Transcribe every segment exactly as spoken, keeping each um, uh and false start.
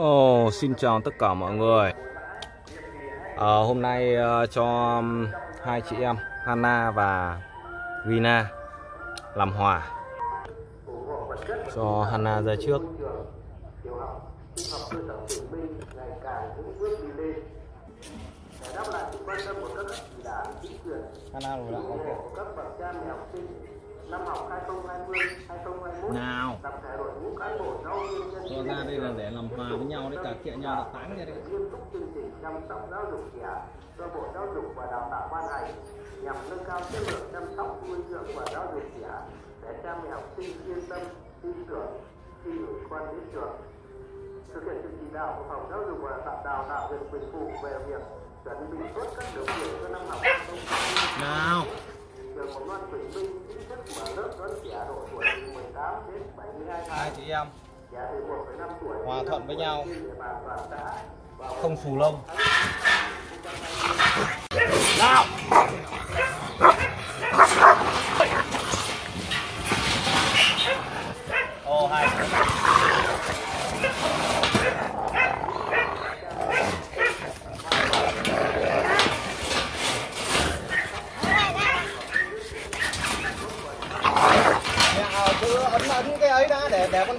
Oh, xin chào tất cả mọi người. À, hôm nay uh, cho um, hai chị em Hanna và Gina làm hòa. Cho Hanna ra trước. Hanna rồi đã nào cho ra đây là để làm hòa với nhau đấy, cả kia nhau là tán ra đấy. Nào hai chị em hòa thuận với nhau, không xù lông. Nào ô hai ấn cái ấy đã để để con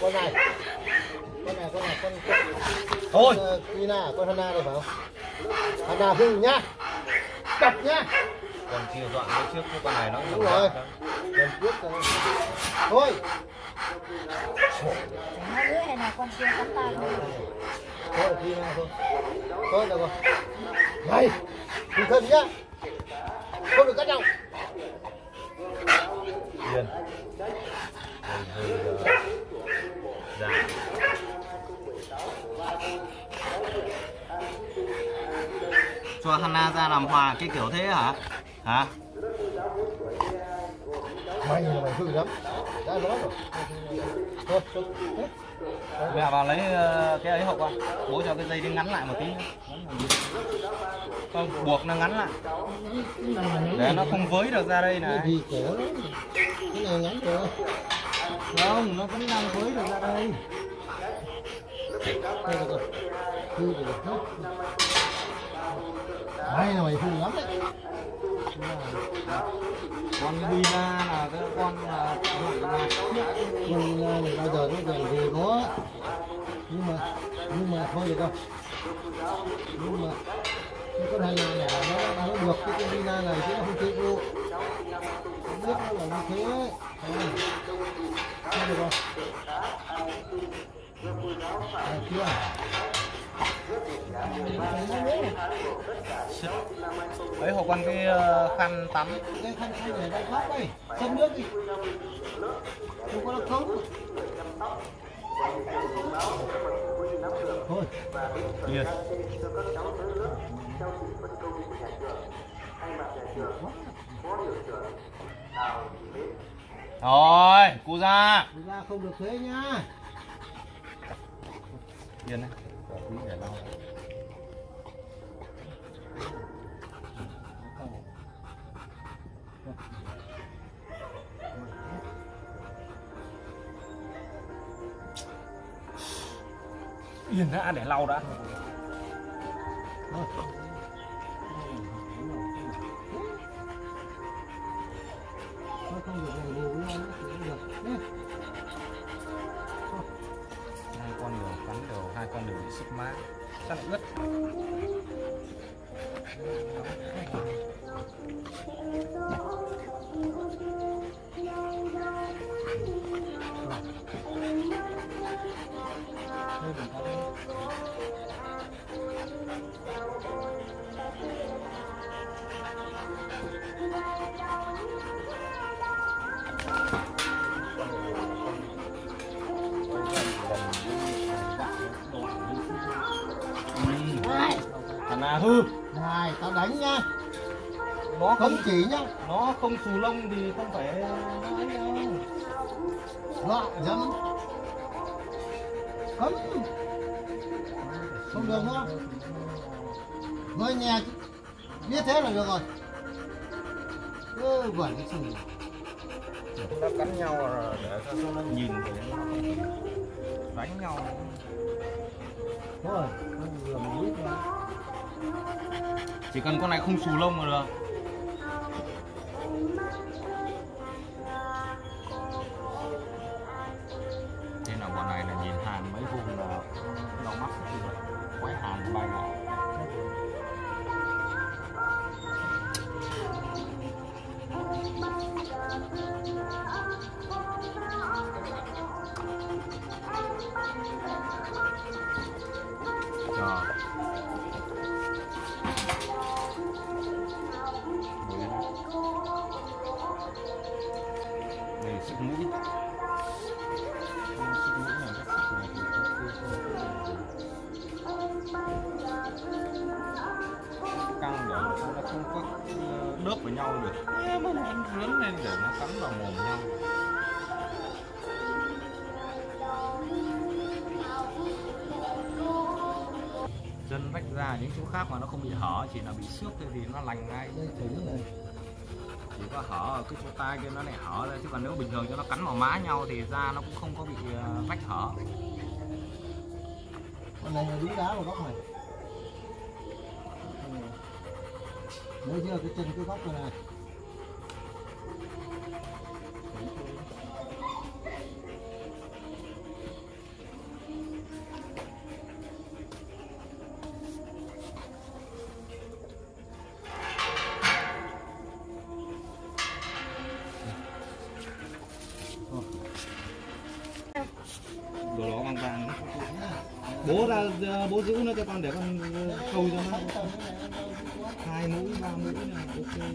Con này, con này, con này, con này. Thôi. Con Gina, con Hanna này phải không? Hanna vung nhá, đập nhá. Còn chiều dọn cái trước cái con này nó cũng rồi. Lần trước thôi. Thôi. Hai đứa này là con kia con ta thôi. Thôi Gina thôi. Thôi được rồi. Này, bình thân nhá. Không được cắt nhau. Điên. Cho Hanna ra làm hòa cái kiểu thế hả? Hả? Mày là mày hư lắm. Đã nói rồi. Thôi, thôi. Mẹ vào lấy cái ấy hộp qua. Bố cho cái dây đi ngắn lại một tí. Không, buộc nó ngắn lại. Để nó không với được ra đây này. Cái này ngắn rồi. Không, nó vẫn đang với được ra đây. Đây được rồi. Hư được hết. Mày là mày hư lắm đấy. Con Gina là cái con là con này bao giờ nó gần về có, nhưng mà nhưng mà thôi được không, nhưng mà cái con này là nó nó được cái con Gina này chứ nó không chịu luôn, không biết nó là như thế thôi được không? Được chưa? Đấy họ quan cái khăn tắm, cái khăn khăn để đây thoát đây, xâm nước đi, không có được không? Thôi, tuyệt. Rồi, cô ra. Cô ra không được thế nhá. Yên này. Yên đã để lau đã. Hai con đều bị sức mát, sao lại ướt? Hãy subscribe cho kênh Ghiền Mì Gõ để không bỏ lỡ những video hấp dẫn. là hư. Này tao đánh nhá, nó không chỉ nhá, nó không xù lông thì không phải đánh đâu. Loạn dẫm cấm, không được nữa. Người nhà biết thế là được rồi. Cứ quẩn cái gì nó cắn nhau rồi để cho nó nhìn thì nó đánh nhau thôi. Chỉ cần con này không xù lông là được. Thế là bọn này là nhìn Hàn mấy vùng là đau mắt quái Hàn bay ngọ. Với nhau được. Em nó ăn rướn lên để nó cắn vào mồm nhau. Dân vách ra những chỗ khác mà nó không bị hở, chỉ là bị xước thôi thì nó lành ngay. Chỉ có hở ở cái chỗ tai kia nó lại hở ra, chứ còn nếu bình thường cho nó cắn vào má nhau thì da nó cũng không có bị vách hở. Con này là đá vào góc này. Nếu như cái chân cái góc này đồ đó mang vàng bố ra, bố giữ nó cho con để con khâu cho nó hai mũi ba mũi là ok.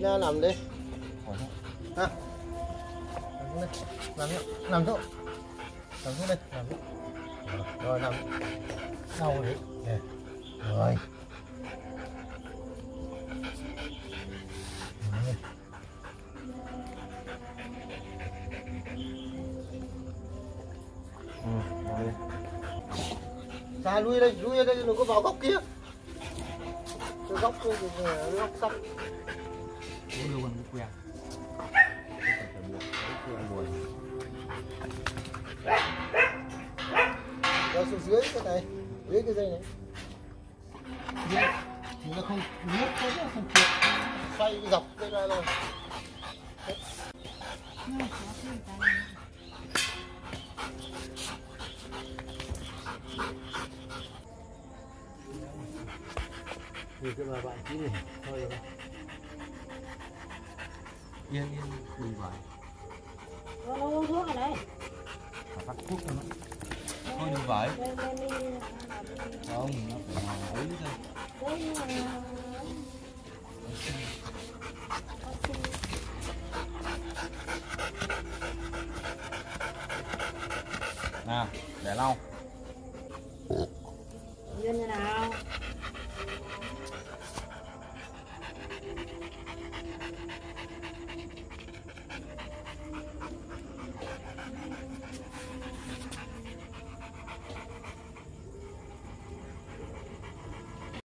Gina nằm đi. À. Nằm đi. Nằm xuống. Nằm xuống đây. Nằm xuống. Rồi nằm. Sau đấy. Nè. Rồi. Ra lui đây, lui đây đừng có vào góc kia. Cái góc kia thì góc sắt. Bố đưa bằng cái quen xuống dưới cái này. Dưới cái dây này thì nó không nước thôi, nó không trượt, xoay dọc đây ra rồi. Nhìn cái bà bạn tí này thôi rồi. Yên yên đừng vải. Ô thuốc ở đây. Phải phát thuốc cho nó. Thôi đừng vải. Không, nó phải ngồi ấy thôi. Nào, để lau. Như thế nào?